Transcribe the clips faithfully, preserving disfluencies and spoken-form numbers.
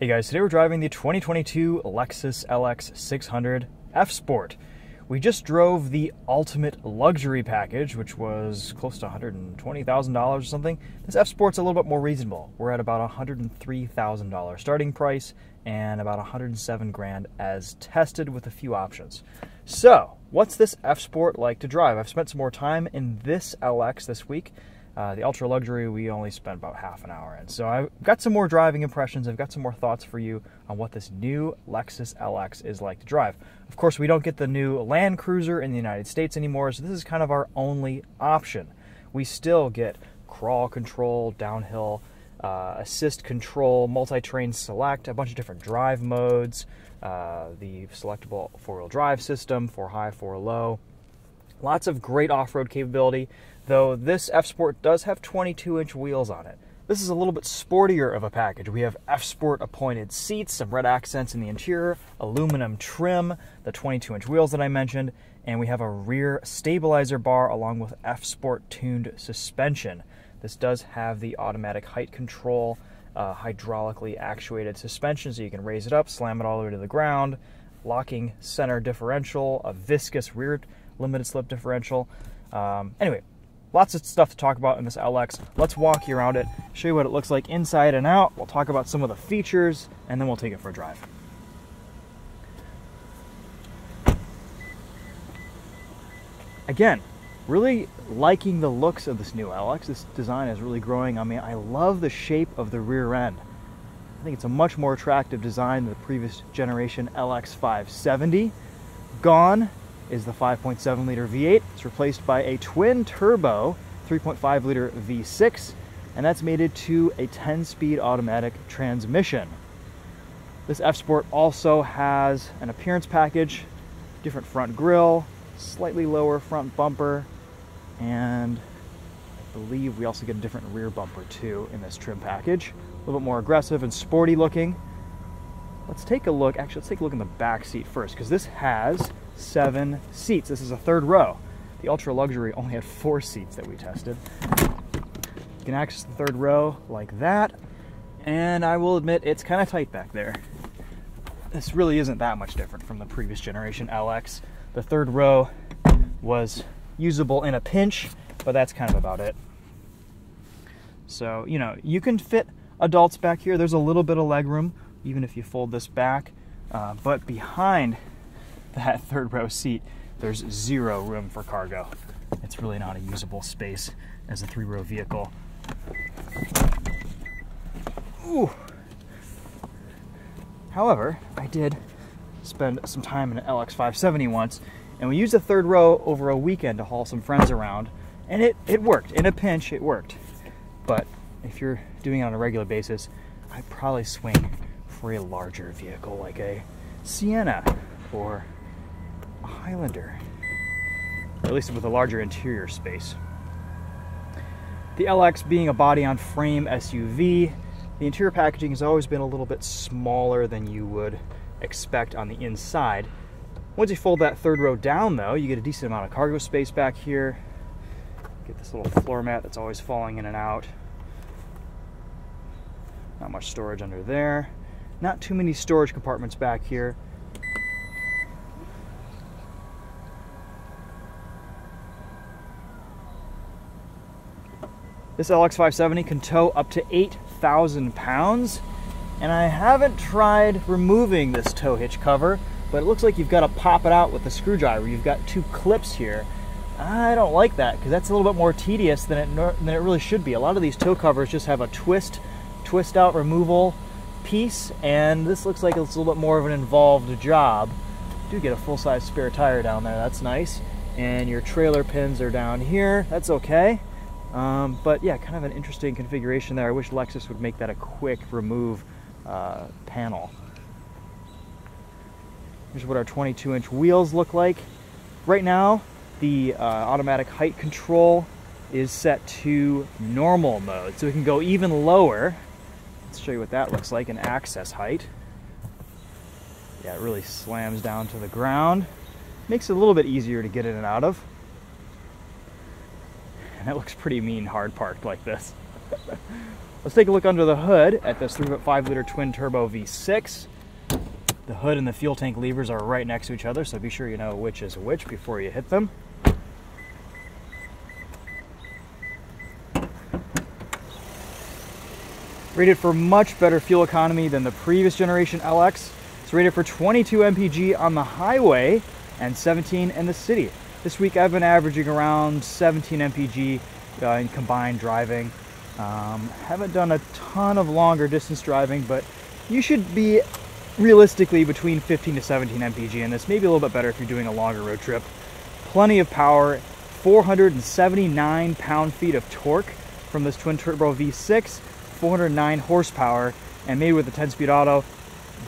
Hey guys, today we're driving the twenty twenty-two Lexus L X six hundred F Sport. We just drove the Ultimate Luxury Package, which was close to one hundred twenty thousand dollars or something. This F Sport's a little bit more reasonable. We're at about one hundred three thousand dollars starting price and about one hundred seven grand as tested with a few options. So, what's this F Sport like to drive? I've spent some more time in this L X this week. Uh, the ultra luxury, we only spent about half an hour in. So I've got some more driving impressions. I've got some more thoughts for you on what this new Lexus L X is like to drive. Of course, we don't get the new Land Cruiser in the United States anymore, so this is kind of our only option. We still get crawl control, downhill, uh, assist control, multi-terrain select, a bunch of different drive modes, uh, the selectable four-wheel drive system, four high, four low. Lots of great off-road capability, though this F Sport does have twenty-two inch wheels on it. This is a little bit sportier of a package. We have F Sport appointed seats, some red accents in the interior, aluminum trim, the twenty-two inch wheels that I mentioned, and we have a rear stabilizer bar along with F Sport tuned suspension. This does have the automatic height control, uh, hydraulically actuated suspension, so you can raise it up, slam it all the way to the ground, locking center differential, a viscous rear limited slip differential. Um, anyway, lots of stuff to talk about in this L X. Let's walk you around it, show you what it looks like inside and out. We'll talk about some of the features, and then we'll take it for a drive. Again, really liking the looks of this new L X. This design is really growing on me. I love the shape of the rear end. I think it's a much more attractive design than the previous generation L X five seventy. Gone is the five point seven liter V eight. It's replaced by a twin-turbo three point five liter V six, and that's mated to a ten-speed automatic transmission. This F Sport also has an appearance package, different front grille, slightly lower front bumper, and I believe we also get a different rear bumper too in this trim package. A little bit more aggressive and sporty looking. Let's take a look, actually let's take a look in the back seat first, because this has seven seats. This is a third row. The ultra luxury only had four seats that we tested. You can access the third row like that, and I will admit it's kind of tight back there. This really isn't that much different from the previous generation L X. The third row was usable in a pinch, but that's kind of about it. So, you know, you can fit adults back here. There's a little bit of legroom, even if you fold this back, uh, but behind that third row seat, there's zero room for cargo. It's really not a usable space as a three row vehicle. Ooh. However, I did spend some time in an L X five seventy once, and we used the third row over a weekend to haul some friends around, and it, it worked. In a pinch, it worked. But if you're doing it on a regular basis, I'd probably swing for a larger vehicle like a Sienna or a Highlander, at least with a larger interior space. The L X being a body-on-frame S U V, the interior packaging has always been a little bit smaller than you would expect on the inside. Once you fold that third row down, though, you get a decent amount of cargo space back here. Get this little floor mat that's always falling in and out. Not much storage under there. Not too many storage compartments back here. This L X five seventy can tow up to eight thousand pounds, and I haven't tried removing this tow hitch cover, but it looks like you've got to pop it out with a screwdriver. You've got two clips here. I don't like that, because that's a little bit more tedious than it, than it really should be. A lot of these tow covers just have a twist, twist out removal piece, and this looks like it's a little bit more of an involved job. You do get a full-size spare tire down there, that's nice. And your trailer pins are down here, that's okay. Um, but yeah, kind of an interesting configuration there. I wish Lexus would make that a quick remove uh, panel. Here's what our twenty-two inch wheels look like. Right now, the uh, automatic height control is set to normal mode, so we can go even lower. Let's show you what that looks like in access height. Yeah, it really slams down to the ground. Makes it a little bit easier to get in and out of. That looks pretty mean hard parked like this. Let's take a look under the hood at this three point five liter twin turbo V six. The hood and the fuel tank levers are right next to each other, so be sure you know which is which before you hit them. Rated for much better fuel economy than the previous generation L X. It's rated for twenty-two M P G on the highway and seventeen in the city. This week I've been averaging around seventeen M P G uh, in combined driving. Um, haven't done a ton of longer distance driving, but you should be realistically between fifteen to seventeen M P G in this, maybe a little bit better if you're doing a longer road trip. Plenty of power, four hundred seventy-nine pound-feet of torque from this twin turbo V six, four hundred nine horsepower, and made with a ten-speed auto.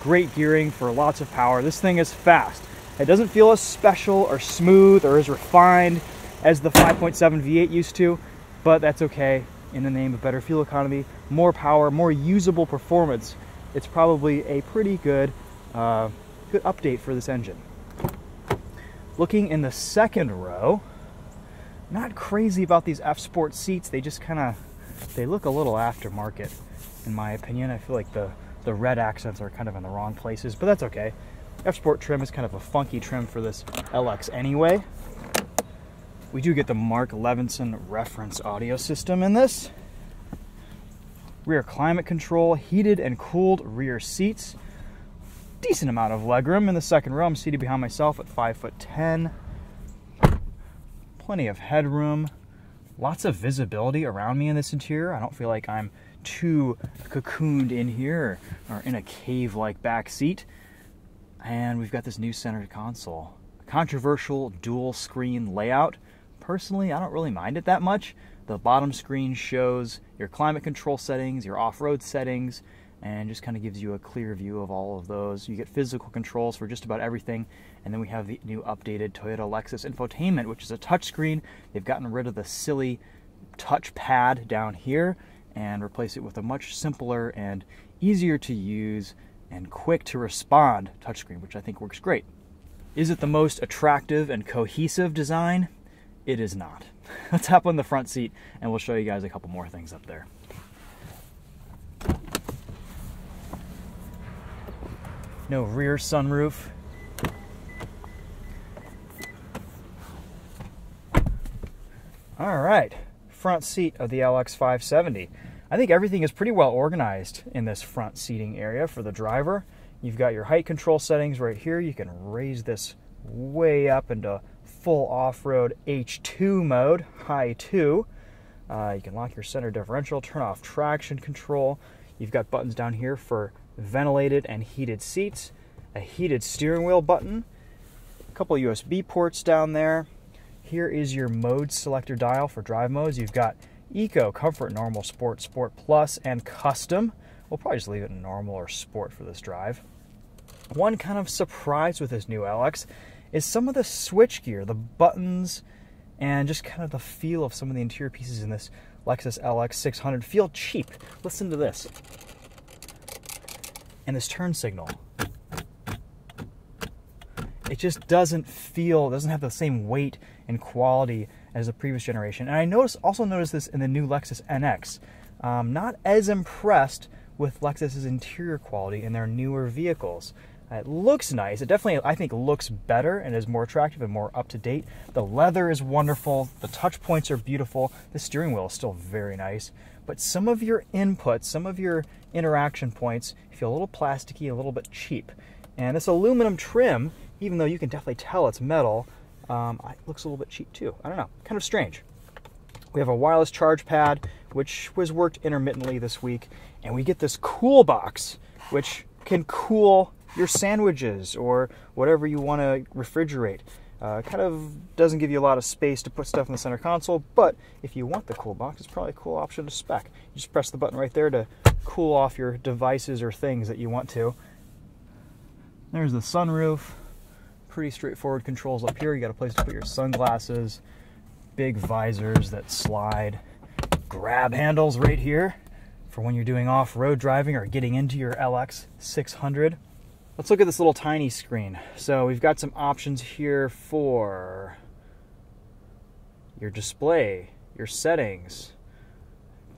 Great gearing for lots of power. This thing is fast. It doesn't feel as special or smooth or as refined as the five point seven V eight used to, but that's okay. In the name of better fuel economy, more power, more usable performance, it's probably a pretty good, uh, good update for this engine. Looking in the second row, not crazy about these F Sport seats. They just kind of, they look a little aftermarket, in my opinion. I feel like the, the red accents are kind of in the wrong places, but that's okay. F Sport trim is kind of a funky trim for this L X anyway. We do get the Mark Levinson reference audio system in this. Rear climate control, heated and cooled rear seats. Decent amount of legroom in the second row. I'm seated behind myself at five foot ten. Plenty of headroom. Lots of visibility around me in this interior. I don't feel like I'm too cocooned in here or in a cave-like back seat. And we've got this new centered console. Controversial dual screen layout. Personally, I don't really mind it that much. The bottom screen shows your climate control settings, your off-road settings, and just kind of gives you a clear view of all of those. You get physical controls for just about everything. And then we have the new updated Toyota Lexus infotainment, which is a touchscreen. They've gotten rid of the silly touch pad down here and replaced it with a much simpler and easier to use and quick to respond touchscreen, which I think works great. Is it the most attractive and cohesive design? It is not. Let's hop on the front seat and we'll show you guys a couple more things up there. No rear sunroof. All right, front seat of the L X five seventy. I think everything is pretty well organized in this front seating area for the driver. You've got your height control settings right here. You can raise this way up into full off-road H two mode, high two. Uh, you can lock your center differential, turn off traction control. You've got buttons down here for ventilated and heated seats, a heated steering wheel button, a couple U S B ports down there. Here is your mode selector dial for drive modes. You've got Eco, Comfort, Normal, Sport, Sport Plus, and Custom. We'll probably just leave it in Normal or Sport for this drive. One kind of surprise with this new L X is some of the switchgear, the buttons, and just kind of the feel of some of the interior pieces in this Lexus L X six hundred feel cheap. Listen to this. And this turn signal. It just doesn't feel, doesn't have the same weight and quality as the previous generation. And I noticed, also noticed this in the new Lexus N X. Um, not as impressed with Lexus's interior quality in their newer vehicles. It looks nice. It definitely, I think, looks better and is more attractive and more up to date. The leather is wonderful. The touch points are beautiful. The steering wheel is still very nice. But some of your inputs, some of your interaction points feel a little plasticky, a little bit cheap. And this aluminum trim, even though you can definitely tell it's metal, um, it looks a little bit cheap too. I don't know, kind of strange. We have a wireless charge pad, which was worked intermittently this week. And we get this cool box, which can cool your sandwiches or whatever you want to refrigerate. Uh, kind of doesn't give you a lot of space to put stuff in the center console, but if you want the cool box, it's probably a cool option to spec. You just press the button right there to cool off your devices or things that you want to. There's the sunroof. Pretty straightforward controls up here. You got a place to put your sunglasses, big visors that slide, grab handles right here for when you're doing off-road driving or getting into your L X six hundred. Let's look at this little tiny screen. So we've got some options here for your display, your settings,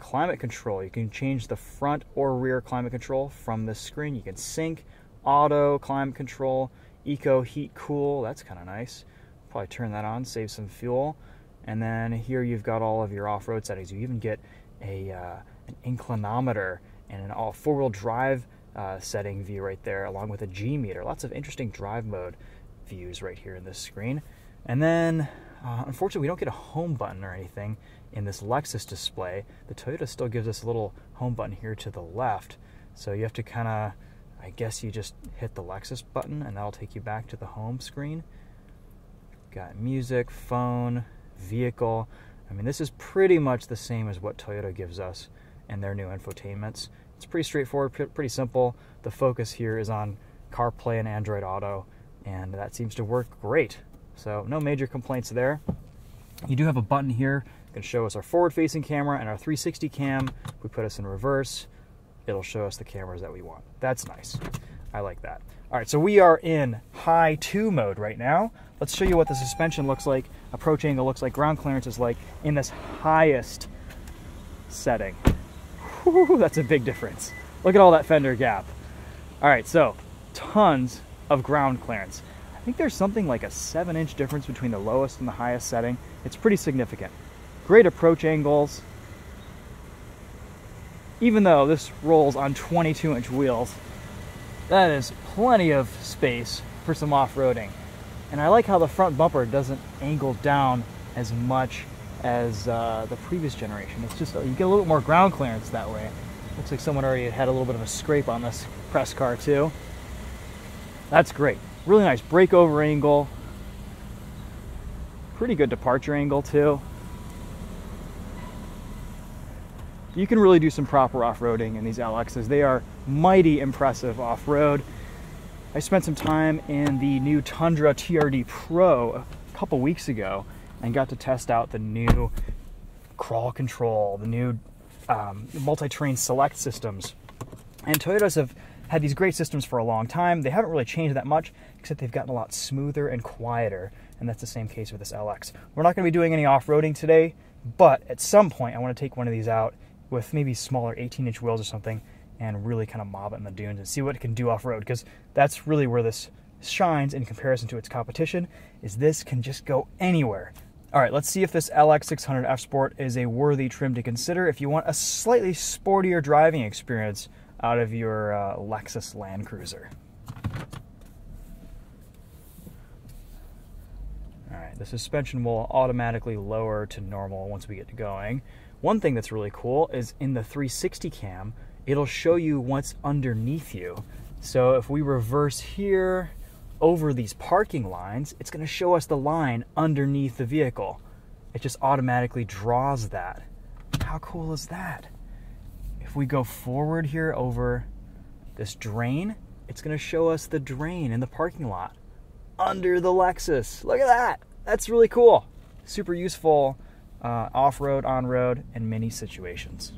climate control. You can change the front or rear climate control from the screen. You can sync, auto, climate control, eco, heat, cool. That's kind of nice. Probably turn that on, save some fuel. And then here you've got all of your off-road settings. You even get a uh, an inclinometer and an all four-wheel drive uh, setting view right there, along with a G meter. Lots of interesting drive mode views right here in this screen. And then, uh, unfortunately, we don't get a home button or anything in this Lexus display. The Toyota still gives us a little home button here to the left. So you have to kind of, I guess you just hit the Lexus button and that'll take you back to the home screen. Got music, phone, vehicle. I mean, this is pretty much the same as what Toyota gives us in their new infotainments. It's pretty straightforward, pretty simple. The focus here is on CarPlay and Android Auto, and that seems to work great. So no major complaints there. You do have a button here that can show us our forward-facing camera and our three sixty cam. If we put us in reverse, it'll show us the cameras that we want. That's nice. I like that. All right, so we are in high two mode right now. Let's show you what the suspension looks like, approach angle looks like, ground clearance is like in this highest setting. Whew, that's a big difference. Look at all that fender gap. All right, so tons of ground clearance. I think there's something like a seven inch difference between the lowest and the highest setting. It's pretty significant. Great approach angles. Even though this rolls on twenty-two inch wheels, that is plenty of space for some off-roading. And I like how the front bumper doesn't angle down as much as uh, the previous generation. It's just, you get a little bit more ground clearance that way. Looks like someone already had a little bit of a scrape on this press car too. That's great. Really nice breakover angle. Pretty good departure angle too. You can really do some proper off-roading in these L Xs. They are mighty impressive off-road. I spent some time in the new Tundra T R D Pro a couple weeks ago and got to test out the new crawl control, the new um, multi-terrain select systems. And Toyotas have had these great systems for a long time. They haven't really changed that much, except they've gotten a lot smoother and quieter. And that's the same case with this L X. We're not going to be doing any off-roading today, but at some point I want to take one of these out with maybe smaller eighteen inch wheels or something and really kind of mob it in the dunes and see what it can do off-road, because that's really where this shines in comparison to its competition, is this can just go anywhere. All right, let's see if this L X six hundred F Sport is a worthy trim to consider if you want a slightly sportier driving experience out of your uh, Lexus Land Cruiser. All right, the suspension will automatically lower to normal once we get going. One thing that's really cool is in the three sixty cam, it'll show you what's underneath you. So if we reverse here over these parking lines, it's gonna show us the line underneath the vehicle. It just automatically draws that. How cool is that? If we go forward here over this drain, it's gonna show us the drain in the parking lot under the Lexus. Look at that, that's really cool. Super useful. Uh, off-road, on-road, and many situations.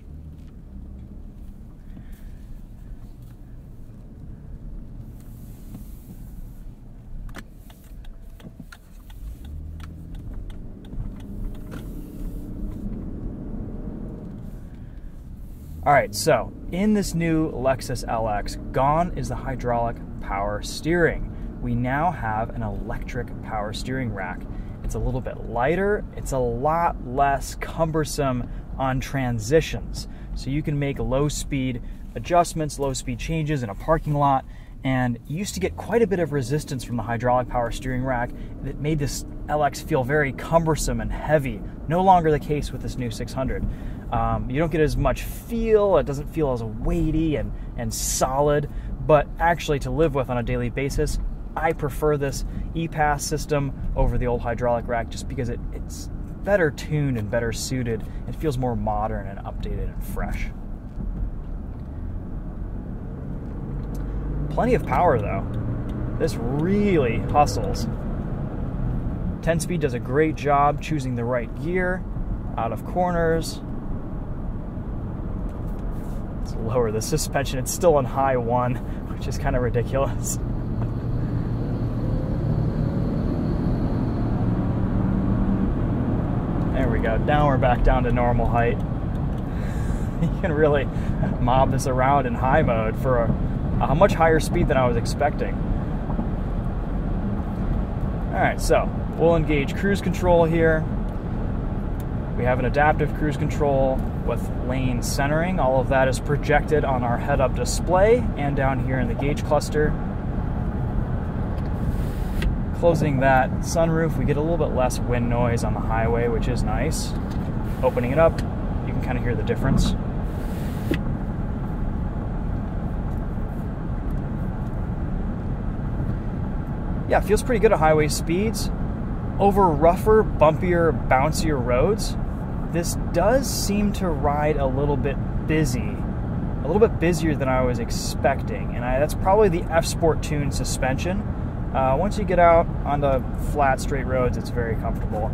All right, so in this new Lexus L X, gone is the hydraulic power steering. We now have an electric power steering rack. It's a little bit lighter. It's a lot less cumbersome on transitions. So you can make low speed adjustments, low speed changes in a parking lot. And you used to get quite a bit of resistance from the hydraulic power steering rack that made this L X feel very cumbersome and heavy. No longer the case with this new six hundred. Um, you don't get as much feel. It doesn't feel as weighty and, and solid, but actually to live with on a daily basis, I prefer this E-Pass system over the old hydraulic rack just because it, it's better tuned and better suited. It feels more modern and updated and fresh. Plenty of power though. This really hustles. ten speed does a great job choosing the right gear, out of corners. Let's lower the suspension. It's still on high one, which is kind of ridiculous. Now we're back down to normal height. you can really mob this around in high mode for a, a much higher speed than I was expecting. All right, so we'll engage cruise control here. We have an adaptive cruise control with lane centering. All of that is projected on our head-up display and down here in the gauge cluster. Closing that sunroof, we get a little bit less wind noise on the highway, which is nice. Opening it up, you can kind of hear the difference. Yeah, it feels pretty good at highway speeds. Over rougher, bumpier, bouncier roads, this does seem to ride a little bit busy, a little bit busier than I was expecting, and I, that's probably the F Sport Tune suspension. Uh, once you get out onto flat, straight roads, it's very comfortable.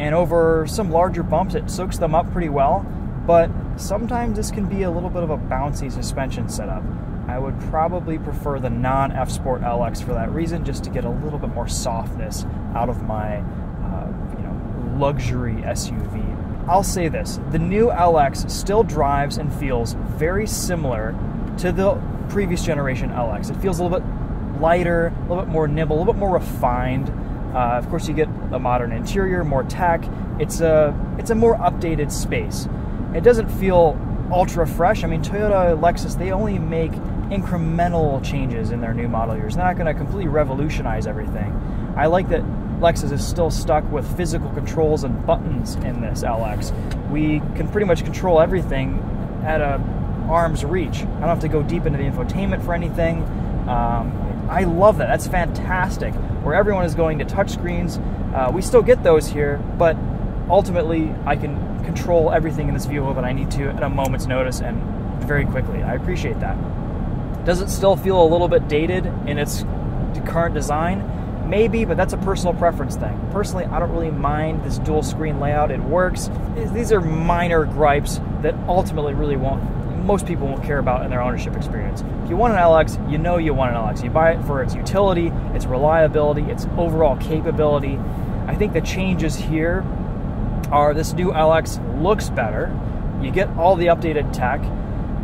And over some larger bumps, it soaks them up pretty well, but sometimes this can be a little bit of a bouncy suspension setup. I would probably prefer the non-F Sport L X for that reason, just to get a little bit more softness out of my uh, you know, luxury S U V. I'll say this, the new L X still drives and feels very similar to the previous generation L X. It feels a little bit lighter, a little bit more nimble, a little bit more refined. Uh, of course, you get a modern interior, more tech. It's a, it's a more updated space. It doesn't feel ultra fresh. I mean, Toyota, Lexus, they only make incremental changes in their new model years. They're not going to completely revolutionize everything. I like that Lexus is still stuck with physical controls and buttons in this L X. We can pretty much control everything at a arm's reach. I don't have to go deep into the infotainment for anything. Um, I love that. That's fantastic. Where everyone is going to touchscreens, uh, we still get those here, but ultimately I can control everything in this vehicle that I need to at a moment's notice and very quickly. I appreciate that. Does it still feel a little bit dated in its current design? Maybe, but that's a personal preference thing. Personally, I don't really mind this dual screen layout. It works. These are minor gripes that ultimately really won't, most people won't care about in their ownership experience. If you want an L X, you know you want an L X. You buy it for its utility, its reliability, its overall capability. I think the changes here are this new L X looks better. You get all the updated tech.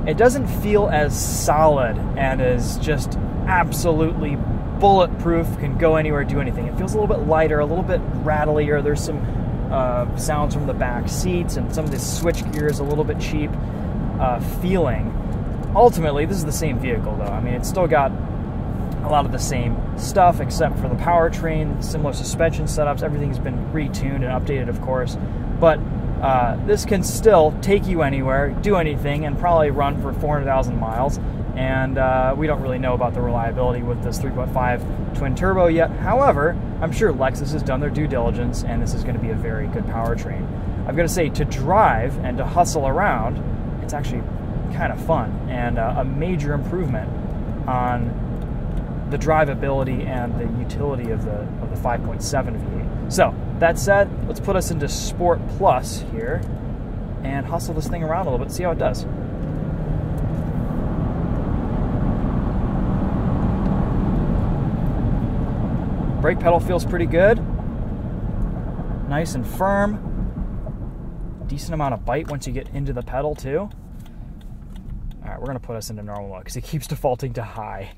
It doesn't feel as solid and as just absolutely bulletproof, can go anywhere, do anything. It feels a little bit lighter, a little bit rattlier. There's some uh, sounds from the back seats, and some of the switch gear is a little bit cheap uh, feeling. Ultimately, this is the same vehicle, though. I mean, it's still got a lot of the same stuff, except for the powertrain, similar suspension setups. Everything's been retuned and updated, of course, but Uh, this can still take you anywhere, do anything, and probably run for four hundred thousand miles. And uh, we don't really know about the reliability with this three point five twin turbo yet. However, I'm sure Lexus has done their due diligence, and this is going to be a very good powertrain. I've got to say, to drive and to hustle around, it's actually kind of fun, and uh, a major improvement on the drivability and the utility of the, of the five point seven V eight. So, that said, let's put us into Sport Plus here and hustle this thing around a little bit, see how it does. Brake pedal feels pretty good. Nice and firm. Decent amount of bite once you get into the pedal too. All right, we're gonna put us into normal mode because it keeps defaulting to high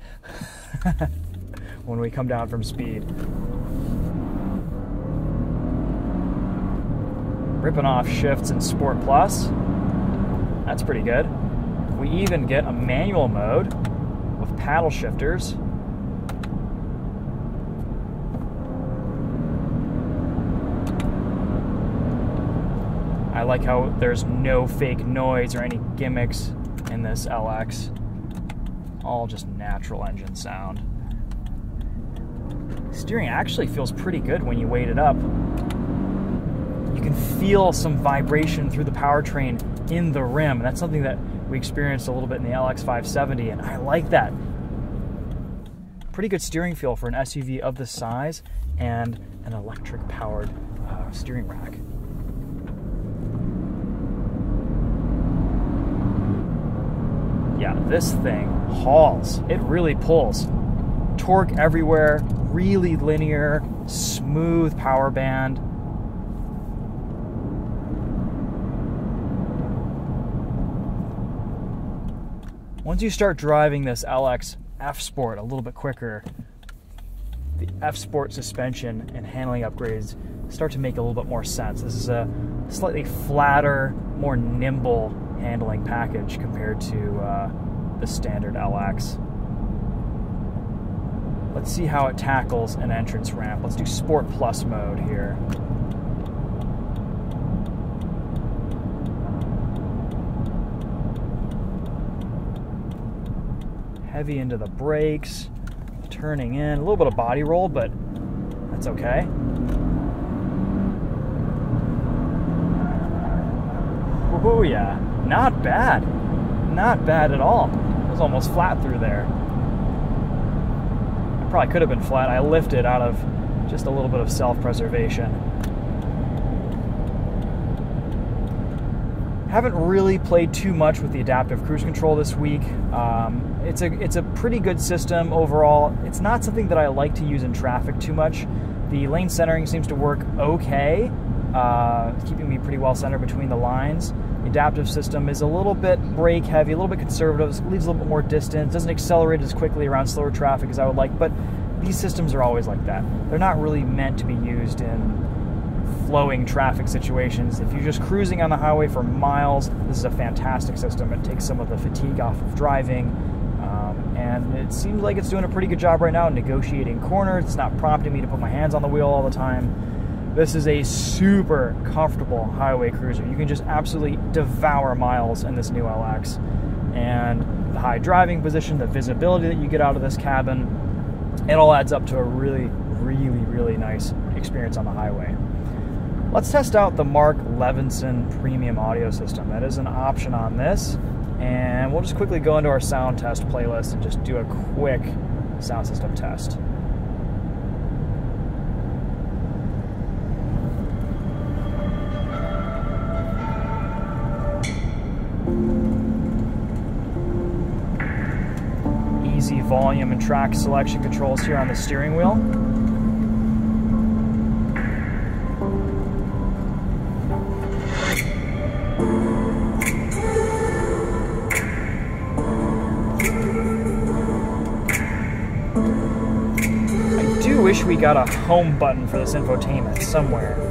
when we come down from speed. Ripping off shifts in Sport Plus. That's pretty good. We even get a manual mode with paddle shifters. I like how there's no fake noise or any gimmicks in this L X. All just natural engine sound. Steering actually feels pretty good when you weight it up. You can feel some vibration through the powertrain in the rim. And that's something that we experienced a little bit in the L X five seventy, and I like that. Pretty good steering feel for an S U V of this size and an electric-powered uh, steering rack. Yeah, this thing hauls. It really pulls. Torque everywhere, really linear, smooth power band. Once you start driving this L X F Sport a little bit quicker, the F Sport suspension and handling upgrades start to make a little bit more sense. This is a slightly flatter, more nimble handling package compared to uh, the standard L X. Let's see how it tackles an entrance ramp. Let's do Sport Plus mode here. Heavy into the brakes, turning in, a little bit of body roll, but that's okay. Oh yeah, not bad. Not bad at all. It was almost flat through there. It probably could have been flat. I lifted out of just a little bit of self-preservation. Haven't really played too much with the adaptive cruise control this week. Um, it's a it's a pretty good system overall. It's not something that I like to use in traffic too much. The lane centering seems to work okay, uh, keeping me pretty well centered between the lines. The adaptive system is a little bit brake heavy, a little bit conservative, leaves a little bit more distance, doesn't accelerate as quickly around slower traffic as I would like, but these systems are always like that. They're not really meant to be used in flowing traffic situations. If you're just cruising on the highway for miles, this is a fantastic system. It takes some of the fatigue off of driving, um, and it seems like it's doing a pretty good job right now negotiating corners. It's not prompting me to put my hands on the wheel all the time. This is a super comfortable highway cruiser. You can just absolutely devour miles in this new L X, and the high driving position, the visibility that you get out of this cabin, it all adds up to a really, really, really nice experience on the highway. Let's test out the Mark Levinson premium audio system. That is an option on this. And we'll just quickly go into our sound test playlist and just do a quick sound system test. Easy volume and track selection controls here on the steering wheel. We got a home button for this infotainment somewhere.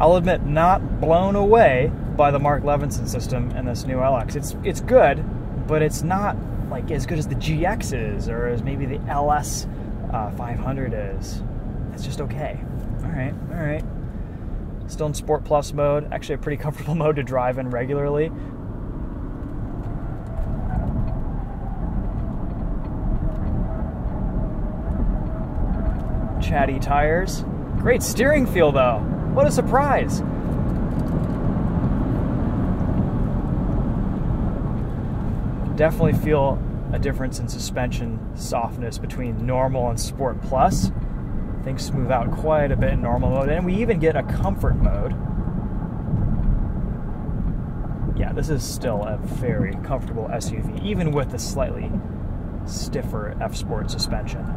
I'll admit, not blown away by the Mark Levinson system and this new L X. It's it's good, but it's not like as good as the G X is or as maybe the L S uh, five hundred is. It's just okay. All right, all right. Still in Sport Plus mode. Actually, a pretty comfortable mode to drive in regularly. Chatty tires. Great steering feel though. What a surprise! Definitely feel a difference in suspension softness between normal and Sport Plus. Things smooth out quite a bit in normal mode, and we even get a comfort mode. Yeah, this is still a very comfortable S U V, even with the slightly stiffer F Sport suspension.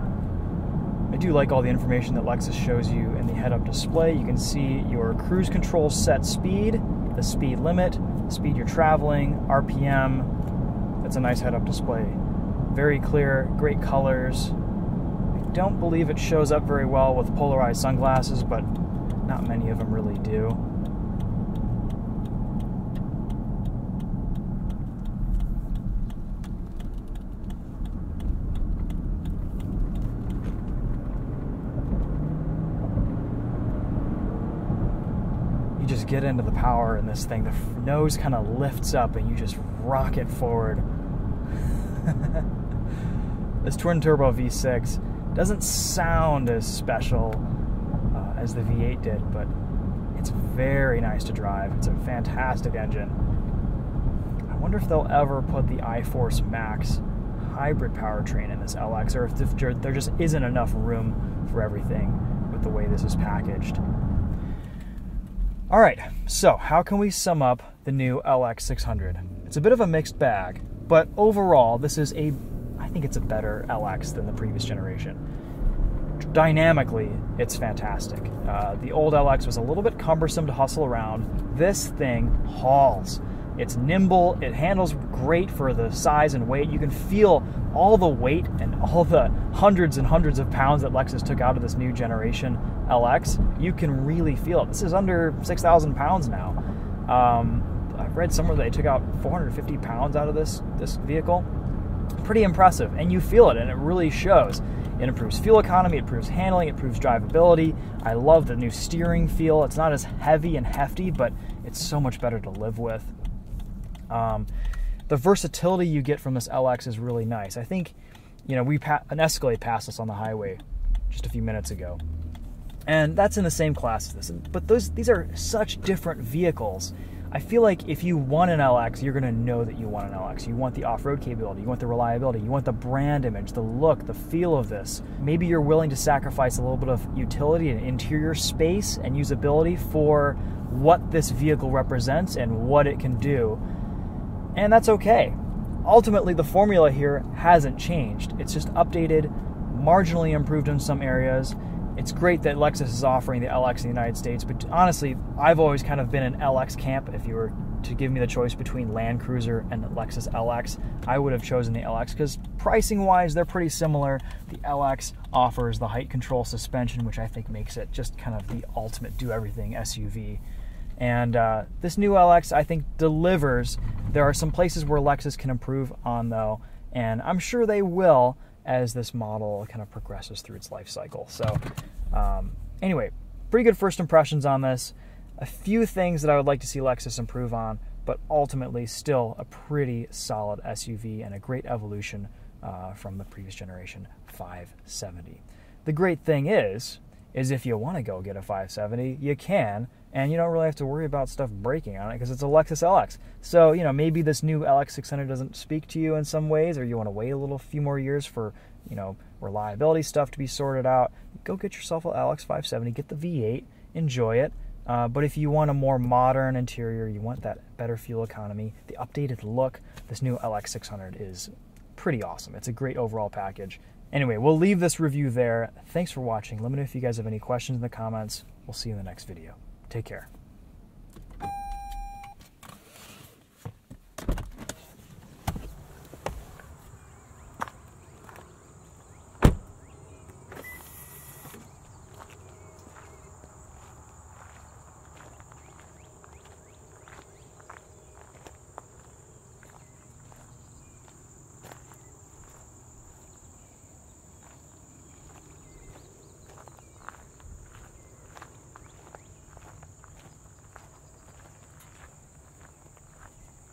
I do like all the information that Lexus shows you in the head-up display. You can see your cruise control set speed, the speed limit, the speed you're traveling, R P M. That's a nice head-up display. Very clear, great colors. I don't believe it shows up very well with polarized sunglasses, but not many of them really do. just get into the power in this thing. The nose kind of lifts up and you just rock it forward. This twin turbo V six doesn't sound as special uh, as the V eight did, but it's very nice to drive. It's a fantastic engine. I wonder if they'll ever put the iForce Max hybrid powertrain in this L X, or if there just isn't enough room for everything with the way this is packaged. All right, so how can we sum up the new L X six hundred? It's a bit of a mixed bag, but overall, this is a, I think it's a better L X than the previous generation. Dynamically, it's fantastic. Uh, the old L X was a little bit cumbersome to hustle around. This thing hauls. It's nimble, it handles great for the size and weight. You can feel all the weight and all the hundreds and hundreds of pounds that Lexus took out of this new generation L X. You can really feel it. This is under six thousand pounds now. Um, I've read somewhere they took out four hundred fifty pounds out of this, this vehicle. Pretty impressive, and you feel it, and it really shows. It improves fuel economy, it improves handling, it improves drivability. I love the new steering feel. It's not as heavy and hefty, but it's so much better to live with. Um, the versatility you get from this L X is really nice. I think, you know, we pa an Escalade passed us on the highway just a few minutes ago, and that's in the same class as this. But those these are such different vehicles. I feel like if you want an L X, you're going to know that you want an L X. You want the off-road capability, you want the reliability, you want the brand image, the look, the feel of this. Maybe you're willing to sacrifice a little bit of utility and interior space and usability for what this vehicle represents and what it can do. And that's okay. Ultimately, the formula here hasn't changed. It's just updated, marginally improved in some areas. It's great that Lexus is offering the L X in the United States, but honestly, I've always kind of been in L X camp. If you were to give me the choice between Land Cruiser and Lexus L X, I would have chosen the L X because pricing-wise, they're pretty similar. The L X offers the height control suspension, which I think makes it just kind of the ultimate do-everything S U V. And uh, this new L X, I think, delivers. There are some places where Lexus can improve on, though, and I'm sure they will as this model kind of progresses through its life cycle. So um, anyway, pretty good first impressions on this. A few things that I would like to see Lexus improve on, but ultimately still a pretty solid S U V and a great evolution uh, from the previous generation five seventy. The great thing is, is if you want to go get a five seventy, you can, and you don't really have to worry about stuff breaking on it because it's a Lexus L X. So, you know, maybe this new L X six hundred doesn't speak to you in some ways, or you want to wait a little few more years for, you know, reliability stuff to be sorted out. Go get yourself an L X five seventy, get the V eight, enjoy it. Uh, but if you want a more modern interior, you want that better fuel economy, the updated look, this new L X six hundred is pretty awesome. It's a great overall package. Anyway, we'll leave this review there. Thanks for watching. Let me know if you guys have any questions in the comments. We'll see you in the next video. Take care.